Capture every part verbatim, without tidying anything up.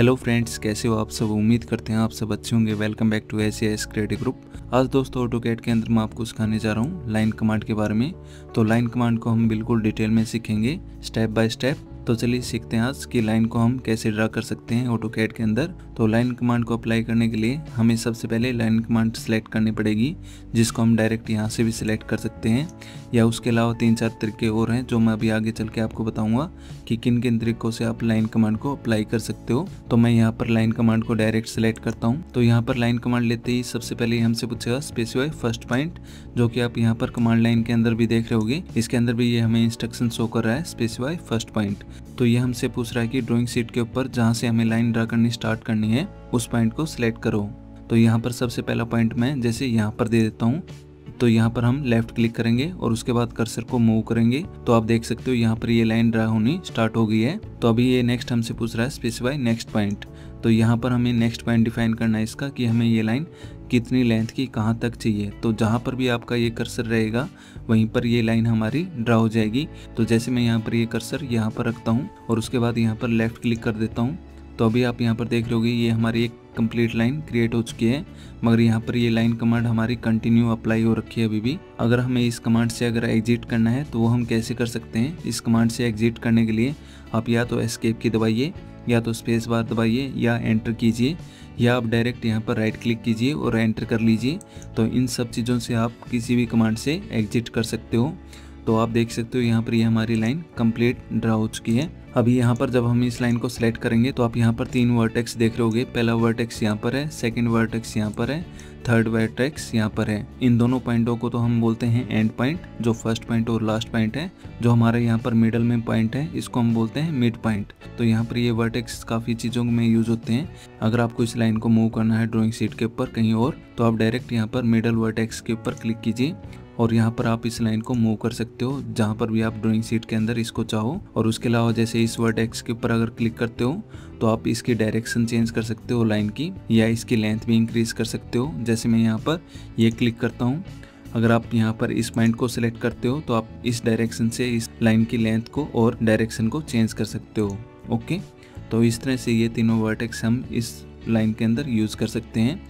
Hello friends, कैसे हो आप सब। उम्मीद करते हैं आप सब अच्छे होंगे। Welcome back to S I S creative group. आज दोस्तों ऑटोकैड के अंदर मैं आपको सिखाने जा रहा हूँ लाइन कमांड के बारे में। तो लाइन कमांड को हम बिल्कुल डिटेल में सीखेंगे, स्टेप बाय स्टेप। तो चलिए सीखते हैं आज कि लाइन को हम कैसे ड्रा कर सकते हैं ऑटोकैड के अंदर। तो लाइन कमांड को अप्लाई करने के लिए हमें सबसे पहले लाइन कमांड सेलेक्ट करनी पड़ेगी, जिसको हम डायरेक्ट यहाँ से भी सिलेक्ट कर सकते हैं, या उसके अलावा तीन चार तरीके और हैं जो मैं अभी आगे चल के आपको बताऊंगा कि किन किन तरीकों से आप लाइन कमांड को अप्लाई कर सकते हो। तो मैं यहाँ पर लाइन कमांड को डायरेक्ट सेलेक्ट करता हूँ। तो यहाँ पर लाइन कमांड लेते ही सबसे पहले हमसे पूछेगा स्पेसिफाई फर्स्ट पॉइंट, जो कि आप यहाँ पर कमांड लाइन के अंदर भी देख रहे होगे। इसके अंदर भी ये हमें इंस्ट्रक्शन शो कर रहा है स्पेसिफाई फर्स्ट पॉइंट। तो ये हमसे पूछ रहा है कि ड्राइंग शीट के ऊपर जहाँ से हमें लाइन ड्रा करनी स्टार्ट करनी है उस पॉइंट को सिलेक्ट करो। तो यहाँ पर सबसे पहला पॉइंट मैं जैसे यहाँ पर दे देता हूँ। तो यहाँ पर हम लेफ्ट क्लिक करेंगे और उसके बाद कर्सर को मूव करेंगे। तो आप देख सकते हो यहाँ पर ये लाइन ड्रा होनी स्टार्ट हो गई है। तो अभी ये नेक्स्ट हमसे पूछ रहा है स्पेसिफाई नेक्स्ट पॉइंट। तो यहाँ पर हमें नेक्स्ट पॉइंट डिफाइन करना है इसका कि हमें ये लाइन कितनी लेंथ की कहाँ तक चाहिए। तो जहाँ पर भी आपका ये कर्सर रहेगा वहीं पर ये लाइन हमारी ड्रा हो जाएगी। तो जैसे मैं यहाँ पर ये कर्सर यहाँ पर रखता हूँ और उसके बाद यहाँ पर लेफ्ट क्लिक कर देता हूँ। तो अभी आप यहाँ पर देख रहे होगे ये हमारी एक कंप्लीट लाइन क्रिएट हो चुकी है, मगर यहाँ पर ये लाइन कमांड हमारी कंटिन्यू अप्लाई हो रखी है अभी भी। अगर हमें इस कमांड से अगर एग्जिट करना है तो वो हम कैसे कर सकते हैं। इस कमांड से एग्जिट करने के लिए आप या तो एस्केप की दबाइए, या तो स्पेस बार दबाइए, या एंटर कीजिए, या आप डायरेक्ट यहाँ पर राइट क्लिक कीजिए और एंटर कर लीजिए। तो इन सब चीज़ों से आप किसी भी कमांड से एग्जिट कर सकते हो। तो आप देख सकते हो यहाँ पर ये हमारी लाइन कंप्लीट ड्रा हो चुकी है। अभी यहाँ पर जब हम इस लाइन को सिलेक्ट करेंगे तो आप यहाँ पर तीन वर्टेक्स देख रहे होगे। पहला वर्टेक्स यहाँ पर है, सेकंड वर्टेक्स यहाँ पर है, थर्ड वर्टेक्स यहाँ पर है। इन दोनों पॉइंटों को तो हम बोलते हैं एंड पॉइंट, जो फर्स्ट पॉइंट और लास्ट पॉइंट है। जो हमारे यहाँ पर मिडल में पॉइंट है इसको हम बोलते हैं मिड पॉइंट। तो यहाँ पर ये वर्टेक्स काफ़ी चीज़ों में यूज होते हैं। अगर आपको इस लाइन को मूव करना है ड्राइंग शीट के ऊपर कहीं और, तो आप डायरेक्ट यहाँ पर मिडल वर्टेक्स के ऊपर क्लिक कीजिए और यहाँ पर आप इस लाइन को मूव कर सकते हो जहाँ पर भी आप ड्राइंग शीट के अंदर इसको चाहो। और उसके अलावा जैसे इस वर्टेक्स के ऊपर अगर क्लिक करते हो तो आप इसकी डायरेक्शन चेंज कर सकते हो लाइन की, या इसकी लेंथ भी इंक्रीज कर सकते हो। जैसे मैं यहाँ पर ये क्लिक करता हूँ, अगर आप यहाँ पर इस पॉइंट को सिलेक्ट करते हो तो आप इस डायरेक्शन से इस लाइन की लेंथ को और डायरेक्शन को चेंज कर सकते हो। ओके, तो इस तरह से ये तीनों वर्टेक्स हम इस लाइन के अंदर यूज़ कर सकते हैं।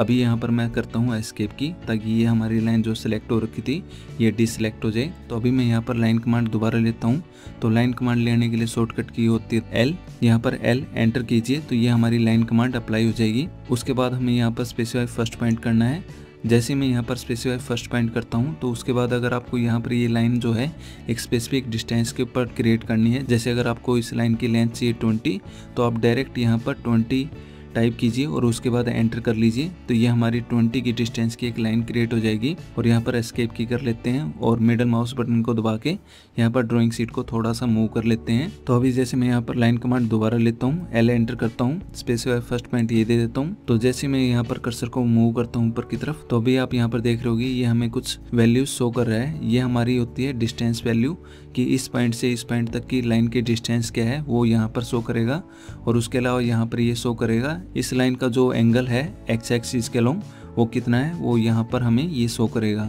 अभी यहाँ पर मैं करता हूँ एस्केप की, ताकि ये हमारी लाइन जो सिलेक्ट हो रखी थी ये डिसलेक्ट हो जाए। तो अभी मैं यहाँ पर लाइन कमांड दोबारा लेता हूँ। तो लाइन कमांड लेने के लिए शॉर्टकट की होती है एल। यहाँ पर एल एंटर कीजिए तो ये हमारी लाइन कमांड अप्लाई हो जाएगी। उसके बाद हमें यहाँ पर स्पेसिफाई फर्स्ट पॉइंट करना है। जैसे मैं यहाँ पर स्पेसिफाई फर्स्ट पॉइंट करता हूँ तो उसके बाद अगर आपको यहाँ पर ये लाइन जो है एक स्पेसिफिक डिस्टेंस के ऊपर क्रिएट करनी है, जैसे अगर आपको इस लाइन की लेंथ चाहिए ट्वेंटी, तो आप डायरेक्ट यहाँ पर ट्वेंटी टाइप कीजिए और उसके बाद एंटर कर लीजिए। तो ये हमारी ट्वेंटी की डिस्टेंस की एक लाइन क्रिएट हो जाएगी। और यहाँ पर एस्केप की कर लेते हैं और मिडल माउस बटन को दबा के यहाँ पर ड्राइंग शीट को थोड़ा सा मूव कर लेते हैं। तो अभी जैसे मैं यहाँ पर लाइन कमांड दोबारा लेता हूँ, एल एंटर करता हूँ, स्पेसिफाई फर्स्ट पॉइंट ये दे देता हूँ। तो जैसे मैं यहाँ पर कर्सर को मूव करता हूँ ऊपर की तरफ, तो अभी आप यहाँ पर देख रहे होगी ये हमें कुछ वैल्यूज शो कर रहा है। ये हमारी होती है डिस्टेंस वैल्यू, कि इस पॉइंट से इस पॉइंट तक की लाइन की डिस्टेंस क्या है वो यहाँ पर शो करेगा। और उसके अलावा यहाँ पर ये शो करेगा इस लाइन का जो एंगल है एक्स एक्सिस के अलोंग वो कितना है, वो यहाँ पर हमें ये शो करेगा।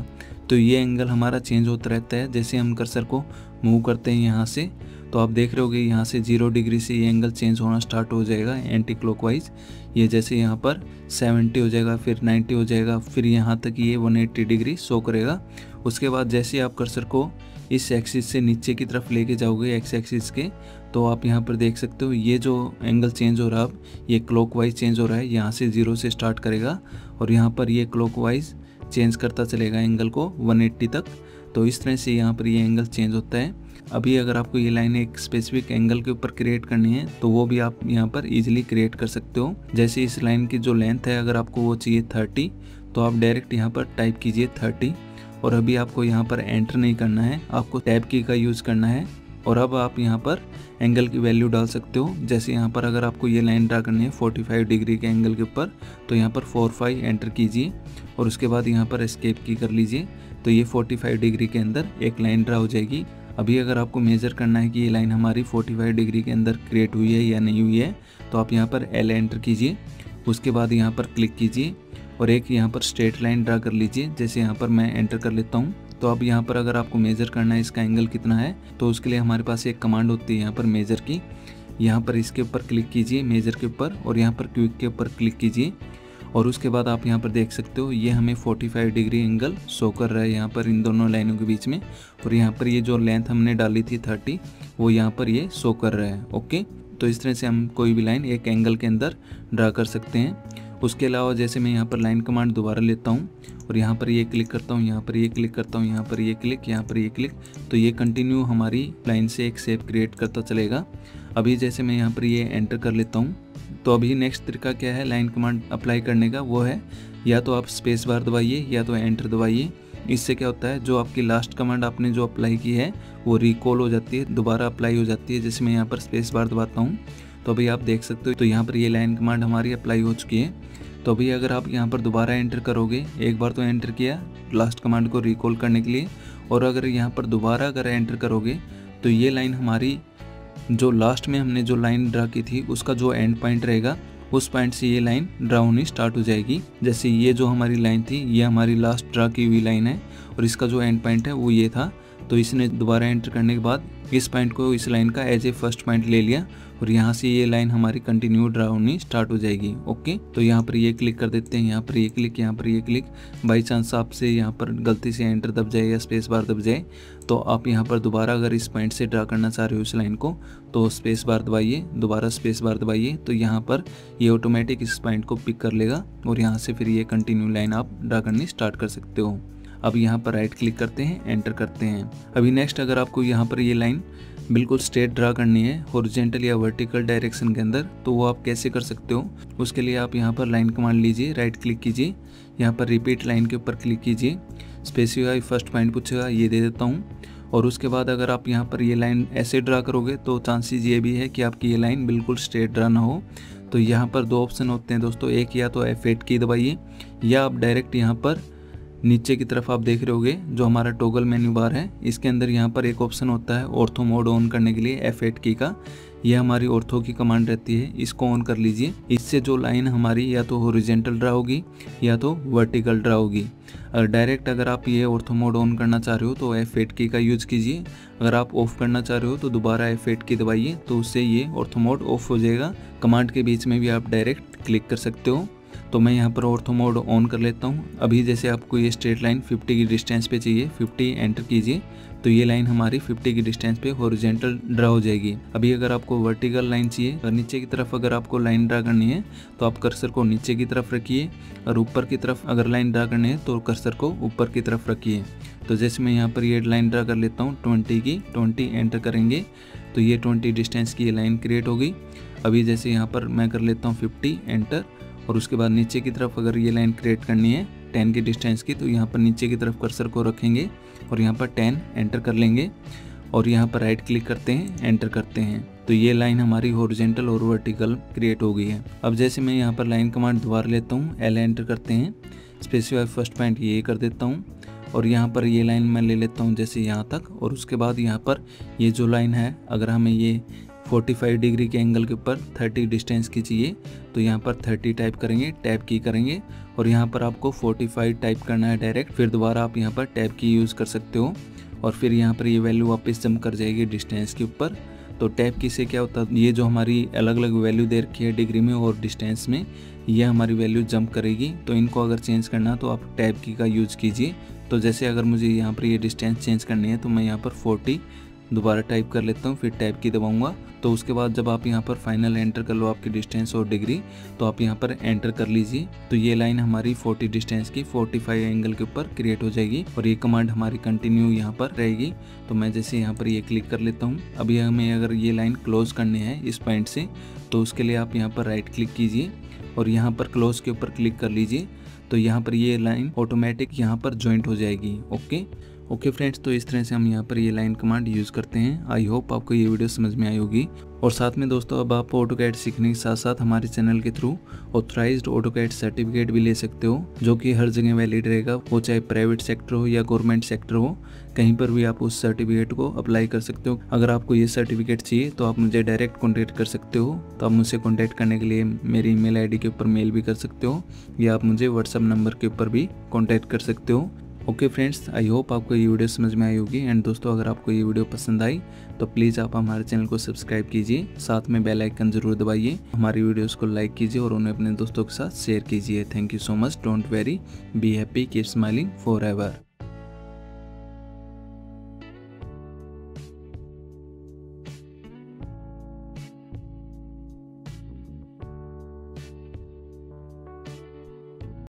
तो ये एंगल हमारा चेंज होता रहता है जैसे हम कर्सर को मूव करते हैं यहाँ से। तो आप देख रहे होगे यहाँ से जीरो डिग्री से ये एंगल चेंज होना स्टार्ट हो जाएगा एंटी क्लॉकवाइज। ये जैसे यहाँ पर सत्तर हो जाएगा, फिर नब्बे हो जाएगा, फिर यहाँ तक ये एक सौ अस्सी डिग्री शो करेगा। उसके बाद जैसे आप कर्सर को इस एक्सिस से नीचे की तरफ लेके जाओगे एक्स एक्सिस के, तो आप यहाँ पर देख सकते हो ये जो एंगल चेंज हो रहा है अब ये क्लॉकवाइज चेंज हो रहा है। यहाँ से जीरो से स्टार्ट करेगा और यहाँ पर ये क्लॉकवाइज चेंज करता चलेगा एंगल को एक सौ अस्सी तक। तो इस तरह से यहाँ पर ये एंगल चेंज होता है। अभी अगर आपको ये लाइन एक स्पेसिफिक एंगल के ऊपर क्रिएट करनी है तो वो भी आप यहाँ पर इजीली क्रिएट कर सकते हो। जैसे इस लाइन की जो लेंथ है अगर आपको वो चाहिए तीस, तो आप डायरेक्ट यहाँ पर टाइप कीजिए तीस। और अभी आपको यहाँ पर एंटर नहीं करना है, आपको टैब की का यूज़ करना है। और अब आप यहाँ पर एंगल की वैल्यू डाल सकते हो। जैसे यहाँ पर अगर आपको ये लाइन ड्रा करनी है पैंतालीस डिग्री के एंगल के ऊपर, तो यहाँ पर पैंतालीस एंटर कीजिए और उसके बाद यहाँ पर एस्केप की कर लीजिए। तो ये पैंतालीस डिग्री के अंदर एक लाइन ड्रा हो जाएगी। अभी अगर आपको मेजर करना है कि ये लाइन हमारी पैंतालीस डिग्री के अंदर क्रिएट हुई है या नहीं हुई है, तो आप यहाँ पर एल एंटर कीजिए, उसके बाद यहाँ पर क्लिक कीजिए और एक यहाँ पर स्ट्रेट लाइन ड्रा कर लीजिए। जैसे यहाँ पर मैं एंटर कर लेता हूँ। तो अब यहाँ पर अगर आपको मेजर करना है इसका एंगल कितना है, तो उसके लिए हमारे पास एक कमांड होती है यहाँ पर मेजर की। यहाँ पर इसके ऊपर क्लिक कीजिए मेजर के ऊपर और यहाँ पर क्विक के ऊपर क्लिक कीजिए और उसके बाद आप यहाँ पर देख सकते हो ये हमें पैंतालीस डिग्री एंगल शो कर रहा है यहाँ पर इन दोनों लाइनों के बीच में। और यहाँ पर ये जो लेंथ हमने डाली थी तीस वो यहाँ पर ये शो कर रहा है। ओके, तो इस तरह से हम कोई भी लाइन एक एंगल के अंदर ड्रा कर सकते हैं। उसके अलावा जैसे मैं यहाँ पर लाइन कमांड दोबारा लेता हूँ और यहाँ पर ये क्लिक करता हूँ, यहाँ पर ये क्लिक करता हूँ, यहाँ पर ये क्लिक, यहाँ पर ये क्लिक, तो ये कंटिन्यू हमारी लाइन से एक शेप क्रिएट करता चलेगा। अभी जैसे मैं यहाँ पर ये एंटर कर लेता हूँ, तो अभी नेक्स्ट तरीका क्या है लाइन कमांड अप्लाई करने का, वो है या तो आप स्पेस बार दबाइए या तो एंटर दबाइए। इससे क्या होता है जो आपकी लास्ट कमांड आपने जो अप्लाई की है वो रिकॉल हो जाती है, दोबारा अप्लाई हो जाती है। जैसे मैं यहाँ पर स्पेस बार दबाता हूँ तो अभी आप देख सकते हो, तो यहाँ पर ये लाइन कमांड हमारी अप्लाई हो चुकी है। तो अभी अगर आप यहाँ पर दोबारा एंटर करोगे, एक बार तो एंटर किया लास्ट कमांड को रिकॉल करने के लिए, और अगर यहाँ पर दोबारा अगर एंटर करोगे तो ये लाइन हमारी जो लास्ट में हमने जो लाइन ड्रा की थी उसका जो एंड पॉइंट रहेगा उस पॉइंट से ये लाइन ड्रा होनी स्टार्ट हो जाएगी। जैसे ये जो हमारी लाइन थी ये हमारी लास्ट ड्रा की हुई लाइन है और इसका जो एंड पॉइंट है वो ये था। तो इसने दोबारा एंटर करने के बाद इस पॉइंट को इस लाइन का एज ए फर्स्ट पॉइंट ले लिया और यहाँ से ये लाइन हमारी कंटिन्यू ड्रा होनी स्टार्ट हो जाएगी। ओके, तो यहाँ पर ये क्लिक कर देते हैं, यहाँ पर ये क्लिक, यहाँ पर ये क्लिक। बाई चांस आपसे यहाँ पर गलती से एंटर दब जाए या स्पेस बार दब जाए तो आप यहाँ पर दोबारा अगर इस पॉइंट से ड्रा करना चाह रहे हो इस लाइन को तो स्पेस बार दबाइए, दोबारा स्पेस बार दबाइए, तो यहाँ पर ये ऑटोमेटिक इस पॉइंट को पिक कर लेगा और यहाँ से फिर ये कंटिन्यू लाइन आप ड्रा करनी स्टार्ट कर सकते हो। अब यहाँ पर राइट क्लिक करते हैं, एंटर करते हैं। अभी नेक्स्ट अगर आपको यहाँ पर ये लाइन बिल्कुल स्ट्रेट ड्रा करनी है हॉरिजॉन्टल या वर्टिकल डायरेक्शन के अंदर, तो वो आप कैसे कर सकते हो, उसके लिए आप यहाँ पर लाइन कमांड लीजिए, राइट क्लिक कीजिए, यहाँ पर रिपीट लाइन के ऊपर क्लिक कीजिए, स्पेसिफाई फर्स्ट पॉइंट पूछेगा ये दे देता हूँ। और उसके बाद अगर आप यहाँ पर ये लाइन ऐसे ड्रा करोगे तो चांसेस ये भी है कि आपकी ये लाइन बिल्कुल स्ट्रेट ड्रा ना हो। तो यहाँ पर दो ऑप्शन होते हैं दोस्तों, एक या तो एफ आठ की दबाइए या आप डायरेक्ट यहाँ पर नीचे की तरफ आप देख रहे होगे जो हमारा टॉगल मेन्यू बार है इसके अंदर यहाँ पर एक ऑप्शन होता है ऑर्थो मोड ऑन करने के लिए एफ आठ की का, यह हमारी ऑर्थो की कमांड रहती है, इसको ऑन कर लीजिए। इससे जो लाइन हमारी या तो हॉरिजॉन्टल ड्रा होगी या तो वर्टिकल ड्रा होगी। अगर डायरेक्ट अगर आप ये ऑर्थो मोड ऑन करना चाह रहे हो तो एफ आठ की का यूज़ कीजिए, अगर आप ऑफ करना चाह रहे हो तो दोबारा एफ आठ की दबाइए, तो उससे ये ऑर्थो मोड ऑफ हो जाएगा। कमांड के बीच में भी आप डायरेक्ट क्लिक कर सकते हो। तो मैं यहाँ पर ऑर्थो मोड ऑन कर लेता हूँ। अभी जैसे आपको ये स्ट्रेट लाइन पचास की डिस्टेंस पे चाहिए, पचास एंटर कीजिए, तो ये लाइन हमारी पचास की डिस्टेंस पे हॉरिजॉन्टल ड्रा हो जाएगी। अभी अगर आपको वर्टिकल लाइन चाहिए और नीचे की तरफ अगर आपको लाइन ड्रा करनी है तो आप कर्सर को नीचे की तरफ रखिए और ऊपर की तरफ अगर लाइन ड्रा करनी है तो कर्सर को ऊपर की तरफ रखिए। तो जैसे मैं यहाँ पर ये लाइन ड्रा कर लेता हूँ बीस की, बीस एंटर करेंगे तो ये बीस डिस्टेंस की ये लाइन क्रिएट होगी। अभी जैसे यहाँ पर मैं कर लेता हूँ पचास एंटर और उसके बाद नीचे की तरफ अगर ये लाइन क्रिएट करनी है दस की डिस्टेंस की, तो यहाँ पर नीचे की तरफ कर्सर को रखेंगे और यहाँ पर दस एंटर कर लेंगे और यहाँ पर राइट क्लिक करते हैं, एंटर करते हैं, तो ये लाइन हमारी हॉरिजॉन्टल और वर्टिकल क्रिएट हो गई है। अब जैसे मैं यहाँ पर लाइन कमांड दोबारा लेता हूँ, एल एंटर करते हैं, स्पेसिफाई फर्स्ट पॉइंट ये कर देता हूँ और यहाँ पर ये लाइन मैं ले लेता हूँ जैसे यहाँ तक। और उसके बाद यहाँ पर ये जो लाइन है अगर हमें ये पैंतालीस डिग्री के एंगल के ऊपर तीस डिस्टेंस की चाहिए तो यहाँ पर तीस टाइप करेंगे, टैब की करेंगे और यहाँ पर आपको पैंतालीस टाइप करना है डायरेक्ट, फिर दोबारा आप यहाँ पर टैब की यूज़ कर सकते हो और फिर यहाँ पर ये वैल्यू वापस जंप कर जाएगी डिस्टेंस के ऊपर। तो टैब की से क्या होता है ये जो हमारी अलग अलग वैल्यू दे रखी है डिग्री में और डिस्टेंस में ये हमारी वैल्यू जंप करेगी, तो इनको अगर चेंज करना तो आप टैब की का यूज़ कीजिए। तो जैसे अगर मुझे यहाँ पर ये डिस्टेंस चेंज करनी है तो मैं यहाँ पर चालीस दोबारा टाइप कर लेता हूँ, फिर टैब की दबाऊंगा। तो उसके बाद जब आप यहाँ पर फाइनल एंटर कर लो आपकी डिस्टेंस और डिग्री, तो आप यहाँ पर एंटर कर लीजिए, तो ये लाइन हमारी चालीस डिस्टेंस की पैंतालीस एंगल के ऊपर क्रिएट हो जाएगी और ये कमांड हमारी कंटिन्यू यहाँ पर रहेगी। तो मैं जैसे यहाँ पर ये क्लिक कर लेता हूँ। अभी हमें अगर ये लाइन क्लोज करनी है इस पॉइंट से तो उसके लिए आप यहाँ पर राइट क्लिक कीजिए और यहाँ पर क्लोज के ऊपर क्लिक कर लीजिए, तो यहाँ पर ये लाइन ऑटोमेटिक यहाँ पर ज्वाइंट हो जाएगी। ओके ओके फ्रेंड्स, तो इस तरह से हम यहाँ पर ये लाइन कमांड यूज़ करते हैं। आई होप आपको ये वीडियो समझ में आई होगी। और साथ में दोस्तों अब आप ऑटोकैड सीखने के साथ साथ हमारे चैनल के थ्रू ऑथराइज्ड ऑटोकैड सर्टिफिकेट भी ले सकते हो जो कि हर जगह वैलिड रहेगा, वो चाहे प्राइवेट सेक्टर हो या गवर्नमेंट सेक्टर हो, कहीं पर भी आप उस सर्टिफिकेट को अप्लाई कर सकते हो। अगर आपको ये सर्टिफिकेट चाहिए तो आप मुझे डायरेक्ट कॉन्टैक्ट कर सकते हो, तो आप मुझसे कॉन्टैक्ट करने के लिए मेरी ईमेल आई डी के ऊपर मेल भी कर सकते हो या आप मुझे व्हाट्सअप नंबर के ऊपर भी कॉन्टैक्ट कर सकते हो। ओके फ्रेंड्स, आई होप आपको ये वीडियो समझ में आई होगी। एंड दोस्तों, अगर आपको ये वीडियो पसंद आई तो प्लीज़ आप हमारे चैनल को सब्सक्राइब कीजिए, साथ में बेल आइकन जरूर दबाइए, हमारी वीडियोस को लाइक कीजिए और उन्हें अपने दोस्तों के साथ शेयर कीजिए। Thank you so much. Don't worry, be happy, keep smiling for ever.